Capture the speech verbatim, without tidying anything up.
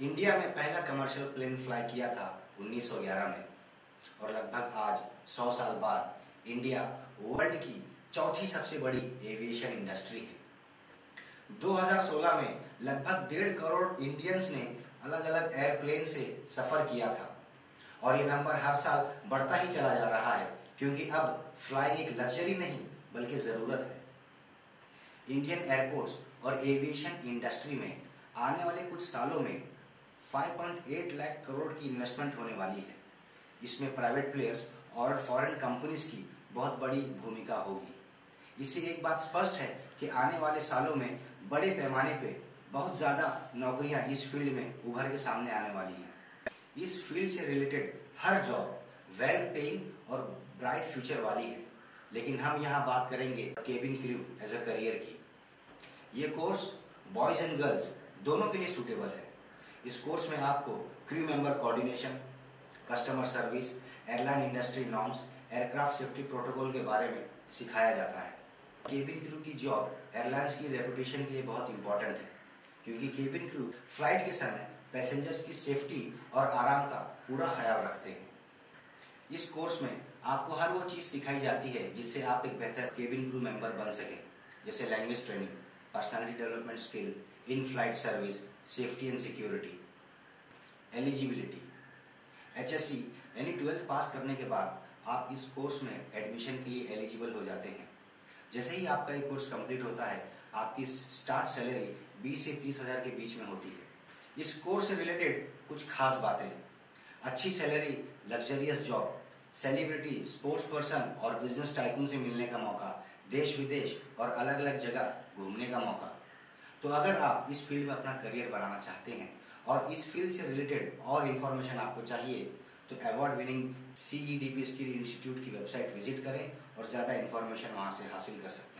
India में पहला commercial plane fly किया था उन्नीस सौ ग्यारह में, और लगभग आज सौ साल बाद इंडिया वर्ल्ड की चौथी सबसे बड़ी एविएशन इंडस्ट्री है। दो हज़ार सोलह में लगभग डेढ़ करोड़ इंडियंस ने अलग अलग एयरप्लेन से सफर किया था, और ये नंबर हर साल बढ़ता ही चला जा रहा है, क्योंकि अब फ्लाइंग एक लग्जरी नहीं बल्कि जरूरत है। इंडियन एयरपोर्ट्स और एविएशन इंडस्ट्री में आने वाले कुछ सालों में पाँच पॉइंट आठ लाख करोड़ की इन्वेस्टमेंट होने वाली है। इसमें प्राइवेट प्लेयर्स और फॉरेन कंपनीज की बहुत बड़ी भूमिका होगी। इससे एक बात स्पष्ट है कि आने वाले सालों में बड़े पैमाने पे बहुत ज्यादा नौकरियां इस फील्ड में उभर के सामने आने वाली हैं। इस फील्ड से रिलेटेड हर जॉब वेल पेइंग और ब्राइट फ्यूचर वाली है, लेकिन हम यहाँ बात करेंगे cabin crew as a career की। ये कोर्स बॉयज एंड गर्ल्स दोनों के लिए सूटेबल है। इस कोर्स में आपको crew member coordination, customer service, airline industry norms, aircraft safety protocol के बारे में सिखाया जाता है। केबिन क्रू की जॉब एयरलाइंस की रेपुटेशन के लिए बहुत इंपॉर्टेंट है, क्योंकि केबिन क्रू फ्लाइट के समय पैसेंजर्स की सेफ्टी और आराम का पूरा ख्याल रखते हैं। इस कोर्स में आपको हर वो चीज़ सिखाई जाती है जिससे आप एक बेहतर केबिन क्रू मेंबर बन सकें, जैसे language training, personality development skill, in flight service, safety and security. Eligibility, H S C यानी ट्वेल्थ पास करने के बाद आप इस कोर्स में एडमिशन के लिए एलिजिबल हो जाते हैं। जैसे ही आपका ये कोर्स कंप्लीट होता है, आपकी स्टार्ट सैलरी बीस से तीस हज़ार के बीच में होती है। इस कोर्स से रिलेटेड कुछ खास बातें: अच्छी salary, luxurious job, celebrity, sports person और बिजनेस टाइकून से मिलने का मौका, देश विदेश और अलग अलग जगह घूमने का मौका। तो अगर आप इस फील्ड में अपना करियर बनाना चाहते हैं और इस फील्ड से रिलेटेड और इन्फॉर्मेशन आपको चाहिए, तो award winning C E D P skill institute की वेबसाइट विजिट करें और ज़्यादा इन्फॉर्मेशन वहाँ से हासिल कर सकते हैं।